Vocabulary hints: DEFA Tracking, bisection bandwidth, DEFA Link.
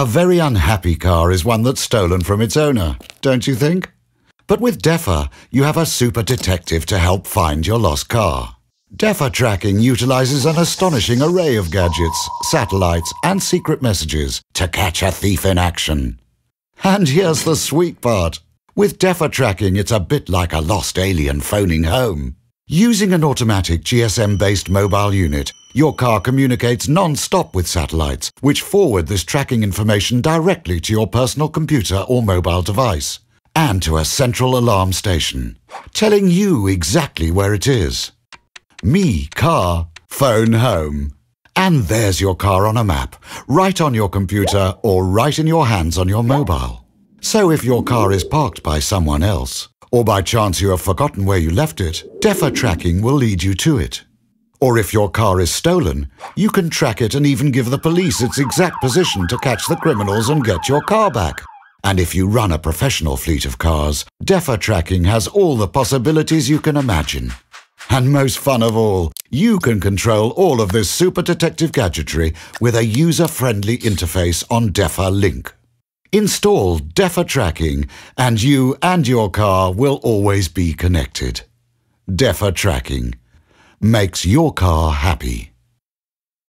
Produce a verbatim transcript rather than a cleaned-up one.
A very unhappy car is one that's stolen from its owner, don't you think? But with DEFA, you have a super detective to help find your lost car. DEFA Tracking utilizes an astonishing array of gadgets, satellites, and secret messages to catch a thief in action. And here's the sweet part. With DEFA Tracking, it's a bit like a lost alien phoning home. Using an automatic G S M-based mobile unit, your car communicates non-stop with satellites, which forward this tracking information directly to your personal computer or mobile device, and to a central alarm station, telling you exactly where it is. Me, car, phone home. And there's your car on a map, right on your computer or right in your hands on your mobile. So if your car is parked by someone else, or by chance you have forgotten where you left it, DEFA Tracking will lead you to it. Or if your car is stolen, you can track it and even give the police its exact position to catch the criminals and get your car back. And if you run a professional fleet of cars, DEFA Tracking has all the possibilities you can imagine. And most fun of all, you can control all of this super detective gadgetry with a user-friendly interface on DEFA Link. Install DEFA Tracking and you and your car will always be connected. DEFA Tracking makes your car happy.